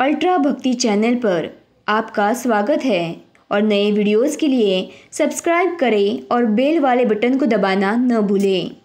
Ultra भक्ति channel पर आपका स्वागत है और नए वीडियोस के लिए सब्सक्राइब करें और बेल वाले बटन को दबाना न भूलें।